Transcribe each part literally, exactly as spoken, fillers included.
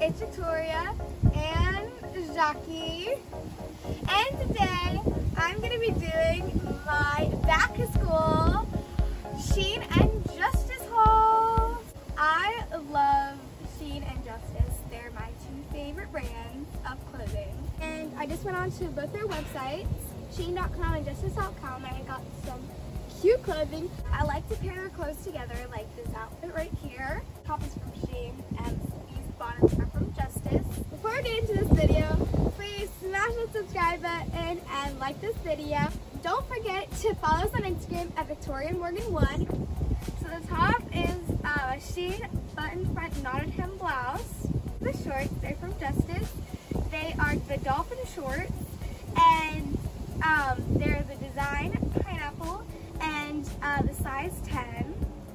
It's Victoria and Jackie, and today I'm going to be doing my back to school Shein and Justice haul. I love Shein and Justice. They're my two favorite brands of clothing. And I just went on to both their websites, Shein dot com and Justice dot com, and I got some cute clothing. I like to pair their clothes together, like this outfit right here. Top is from Shein and these bottoms are from Justice. Before we get into this video, please smash the subscribe button and like this video. Don't forget to follow us on Instagram at victoria and morgan one. So the top is uh, a Shein button front knotted hem blouse. The shorts, they're from Justice. They are the dolphin shorts, and um, they're the design pineapple. And uh, the size ten,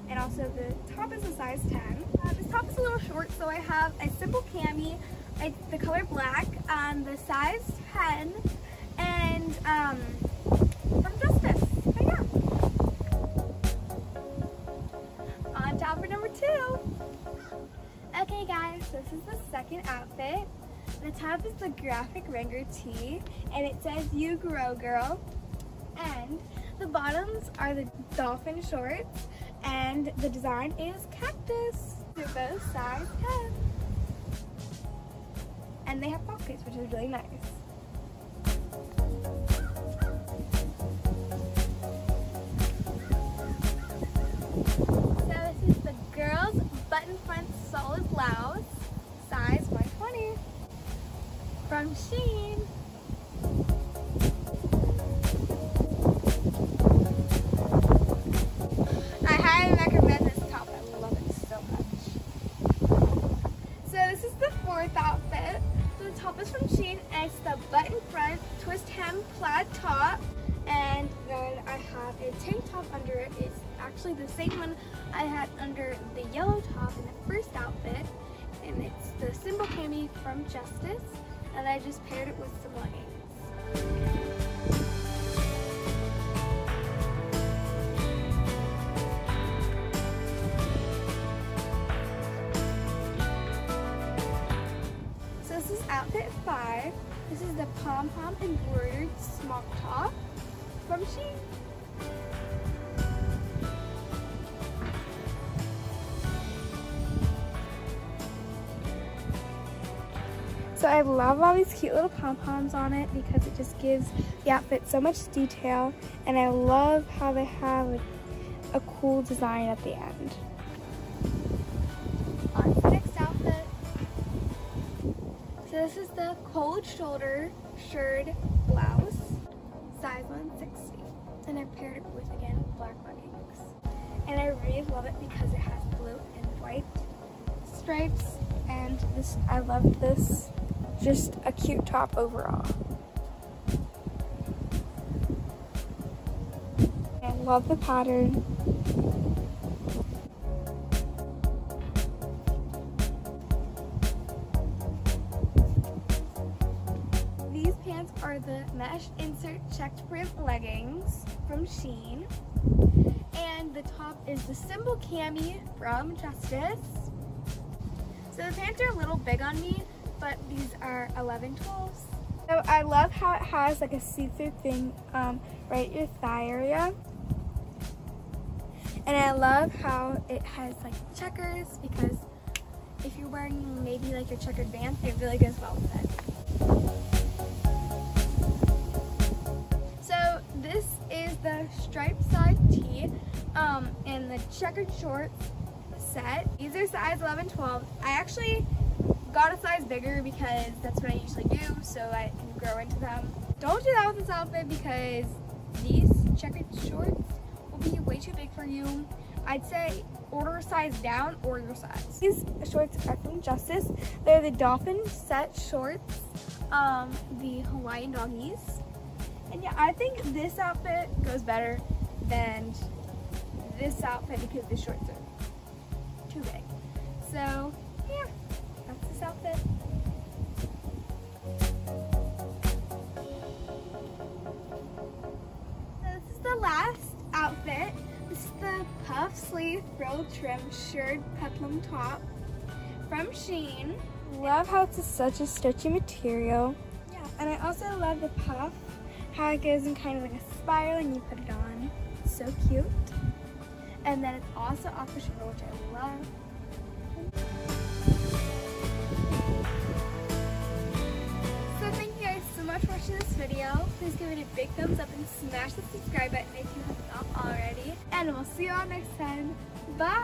and also the top is a size ten. Uh, this top is a little short, so I have a simple cami. It's the color black, um, the size ten, and um, from Justice. But yeah. On to outfit number two. Okay, guys, so this is the second outfit. The top is the graphic Wrangler tee, and it says "You Grow, Girl," and the bottoms are the dolphin shorts, and the design is cactus. They're both size ten. And they have pockets, which is really nice. So this is the girls' button front solid blouse, size one twenty, from Shein. Outfit. So the top is from Shein, and it's the button front twist hem plaid top, and then I have a tank top under it. It's actually the same one I had under the yellow top in the first outfit, and it's the symbol cami from Justice, and I just paired it with some leggings. Outfit five. This is the pom pom embroidered smock top from Shein. So I love all these cute little pom poms on it because it just gives the outfit so much detail, and I love how they have like a cool design at the end. This is the cold shoulder shirred blouse, size one sixty, and I paired it with, again, black leggings. And I really love it because it has blue and white stripes, and this, I love this, just a cute top overall. I love the pattern. Are the mesh insert checked print leggings from Shein, and the top is the symbol cami from Justice. So the pants are a little big on me, but these are eleven twelves. So I love how it has like a see-through thing um, right at your thigh area, and I love how it has like checkers, because if you're wearing maybe like your checkered pants, it really goes well with it. This is the striped side tee um, and the checkered shorts set. These are size eleven twelve. I actually got a size bigger because that's what I usually do, so I can grow into them. Don't do that with this outfit because these checkered shorts will be way too big for you. I'd say order a size down or your size. These shorts are from Justice. They're the dolphin set shorts, um, the Hawaiian doggies. And yeah, I think this outfit goes better than this outfit because the shorts are too big. So yeah, that's this outfit. So this is the last outfit. This is the puff sleeve frill trim shirred peplum top from Shein. Love how it's such a stretchy material. Yeah, and I also love the puff, how it goes in kind of like a spiral and you put it on. It's so cute. And then it's also off the shoulder, which I love. So thank you guys so much for watching this video. Please give it a big thumbs up and smash the subscribe button if you haven't already. And we'll see you all next time. Bye!